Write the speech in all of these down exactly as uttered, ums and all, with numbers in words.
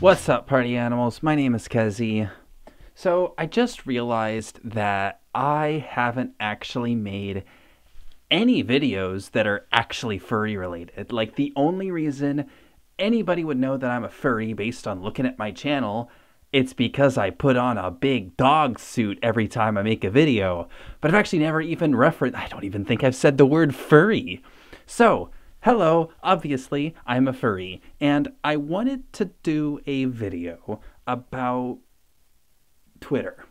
What's up, party animals? My name is Kezzy. So I just realized that I haven't actually made any videos that are actually furry related. Like, the only reason anybody would know that I'm a furry based on looking at my channel, it's because I put on a big dog suit every time I make a video. But I've actually never even referenced, I don't even think I've said the word furry. So, hello, obviously, I'm a furry, and I wanted to do a video about Twitter.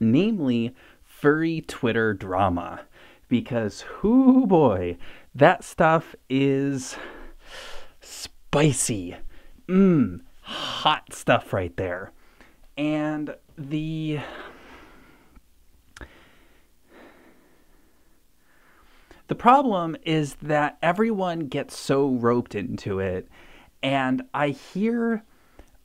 Namely, furry Twitter drama. Because, hoo boy, that stuff is spicy. Mmm, hot stuff right there. And the... The problem is that everyone gets so roped into it, and I hear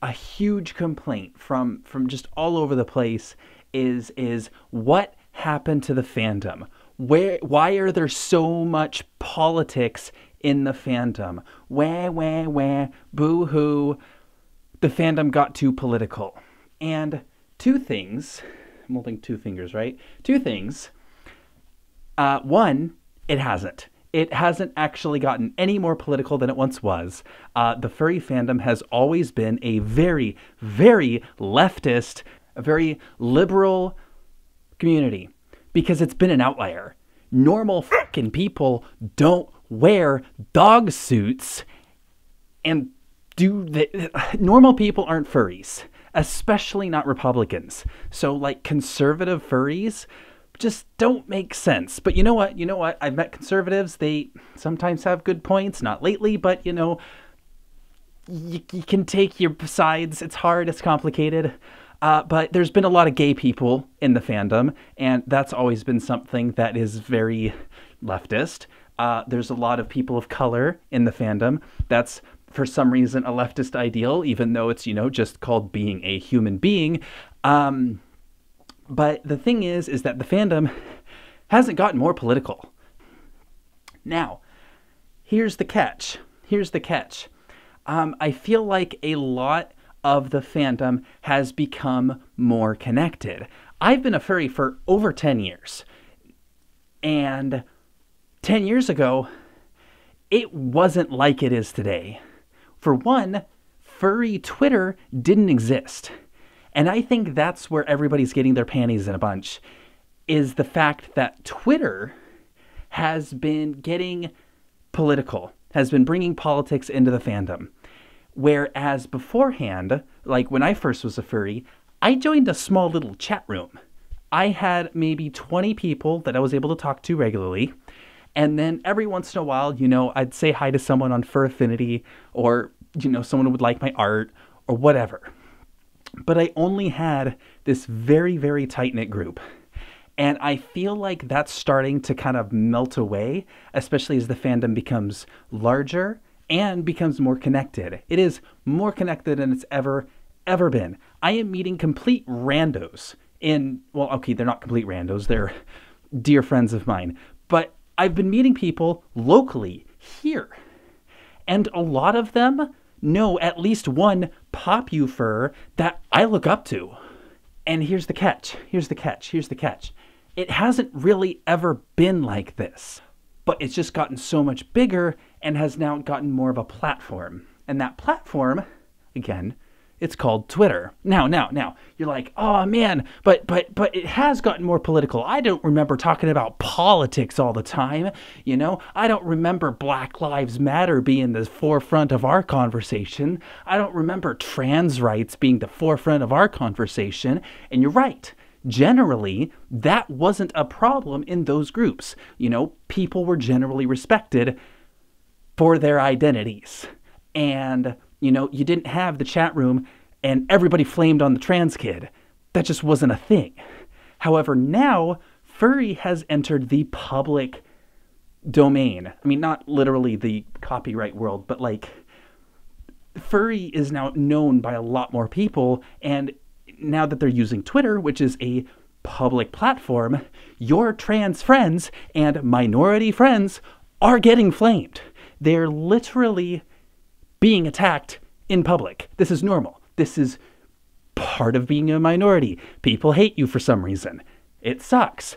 a huge complaint from, from just all over the place is, is what happened to the fandom? Where, why are there so much politics in the fandom? Wah, wah, wah, boo-hoo, the fandom got too political. And two things, I'm holding two fingers, right? Two things, uh, one, it hasn't. It hasn't actually gotten any more political than it once was. Uh, the furry fandom has always been a very, very leftist, a very liberal community because it's been an outlier. Normal fucking people don't wear dog suits and do the... Normal people aren't furries, especially not Republicans. So, like, conservative furries just don't make sense. But you know what? You know what? I've met conservatives. They sometimes have good points. Not lately, but you know, you, you can take your sides. It's hard. It's complicated. Uh, but there's been a lot of gay people in the fandom, and that's always been something that is very leftist. Uh, there's a lot of people of color in the fandom. That's for some reason a leftist ideal, even though it's, you know, just called being a human being. Um... But the thing is, is that the fandom hasn't gotten more political. Now, here's the catch. Here's the catch. Um, I feel like a lot of the fandom has become more connected. I've been a furry for over ten years. And ten years ago, it wasn't like it is today. For one, furry Twitter didn't exist. And I think that's where everybody's getting their panties in a bunch, is the fact that Twitter has been getting political, has been bringing politics into the fandom. Whereas beforehand, like when I first was a furry, I joined a small little chat room. I had maybe twenty people that I was able to talk to regularly. And then every once in a while, you know, I'd say hi to someone on Fur Affinity, or, you know, someone would like my art or whatever. But I only had this very, very tight-knit group. And I feel like that's starting to kind of melt away, especially as the fandom becomes larger and becomes more connected. It is more connected than it's ever, ever been. I am meeting complete randos in, well, okay, they're not complete randos. They're dear friends of mine. But I've been meeting people locally here. And a lot of them know at least one popufur that I look up to. And here's the catch, here's the catch, here's the catch. It hasn't really ever been like this, but it's just gotten so much bigger and has now gotten more of a platform. And that platform, again, it's called Twitter. Now, now, now, you're like, oh man, but, but, but it has gotten more political. I don't remember talking about politics all the time, you know? I don't remember Black Lives Matter being the forefront of our conversation. I don't remember trans rights being the forefront of our conversation. And you're right. Generally, that wasn't a problem in those groups. You know, people were generally respected for their identities. And you know, you didn't have the chat room and everybody flamed on the trans kid. That just wasn't a thing. However, now furry has entered the public domain. I mean, not literally the copyright world, but like furry is now known by a lot more people. And now that they're using Twitter, which is a public platform, your trans friends and minority friends are getting flamed. They're literally being attacked in public. This is normal. This is part of being a minority. People hate you for some reason. It sucks.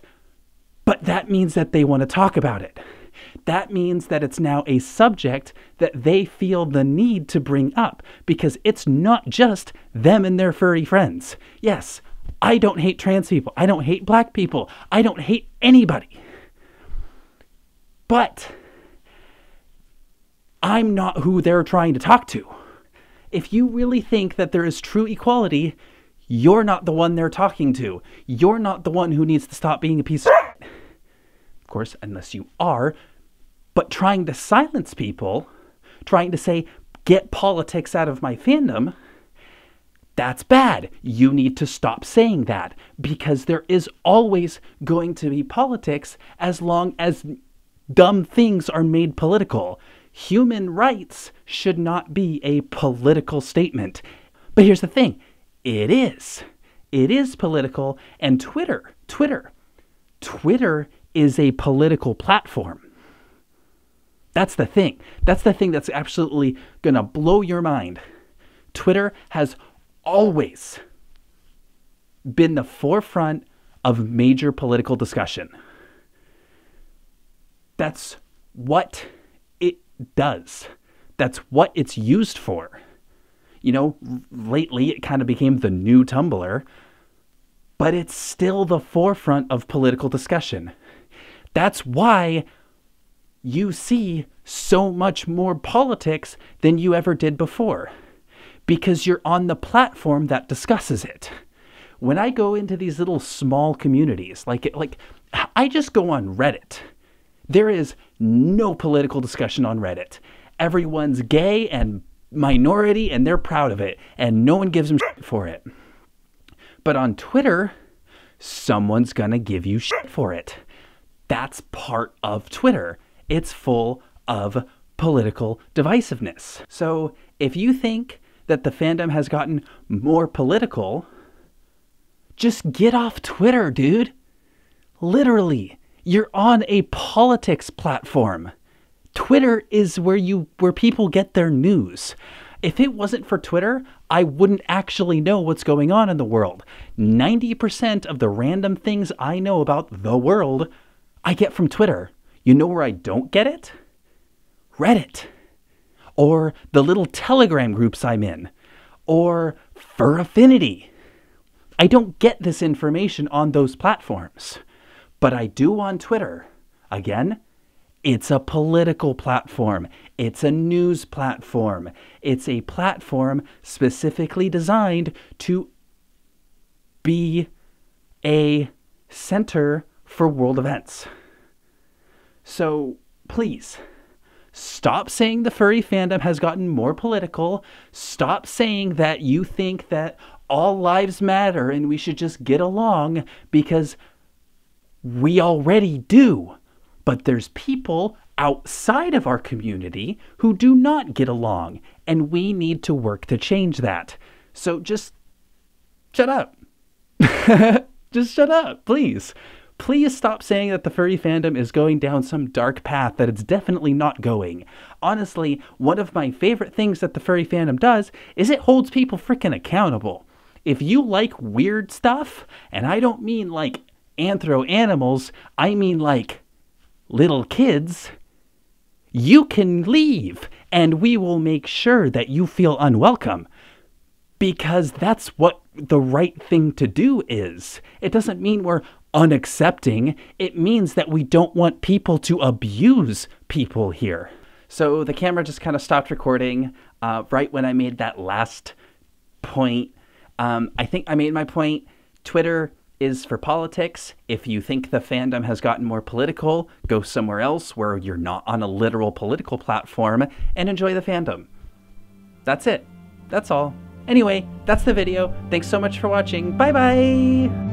But that means that they want to talk about it. That means that it's now a subject that they feel the need to bring up, because it's not just them and their furry friends. Yes, I don't hate trans people. I don't hate black people. I don't hate anybody. But I'm not who they're trying to talk to. If you really think that there is true equality, you're not the one they're talking to. You're not the one who needs to stop being a piece of shit. Of course, unless you are. But trying to silence people, trying to say, get politics out of my fandom, that's bad. You need to stop saying that, because there is always going to be politics as long as dumb things are made political. Human rights should not be a political statement. But here's the thing. It is. It is political. And Twitter, Twitter, Twitter is a political platform. That's the thing. That's the thing that's absolutely going to blow your mind. Twitter has always been the forefront of major political discussion. That's what it does. That's what it's used for. You know, lately it kind of became the new Tumblr, but it's still the forefront of political discussion. That's why you see so much more politics than you ever did before, because you're on the platform that discusses it. When I go into these little small communities, like like I just go on Reddit. There is no political discussion on Reddit. Everyone's gay and minority and they're proud of it, and no one gives them shit for it. But on Twitter, someone's gonna give you shit for it. That's part of Twitter. It's full of political divisiveness. So if you think that the fandom has gotten more political, just get off Twitter, dude. Literally, you're on a politics platform. Twitter is where you where people get their news. If it wasn't for Twitter, I wouldn't actually know what's going on in the world. ninety percent of the random things I know about the world, I get from Twitter. You know where I don't get it? Reddit. Or the little Telegram groups I'm in. Or Fur Affinity. I don't get this information on those platforms. But I do on Twitter. Again, it's a political platform. It's a news platform. It's a platform specifically designed to be a center for world events. So please, stop saying the furry fandom has gotten more political. Stop saying that you think that all lives matter and we should just get along, because we already do. But there's people outside of our community who do not get along, and we need to work to change that. So just shut up. Just shut up, please. Please stop saying that the furry fandom is going down some dark path that it's definitely not going. Honestly, one of my favorite things that the furry fandom does is it holds people freaking accountable. If you like weird stuff, and I don't mean like anthro animals, I mean like little kids, you can leave and we will make sure that you feel unwelcome. Because that's what the right thing to do is. It doesn't mean we're unaccepting, it means that we don't want people to abuse people here. So the camera just kind of stopped recording uh, right when I made that last point. Um, I think I made my point. Twitter is for politics. If you think the fandom has gotten more political, go somewhere else where you're not on a literal political platform and enjoy the fandom. That's it. That's all. Anyway, that's the video. Thanks so much for watching. Bye bye!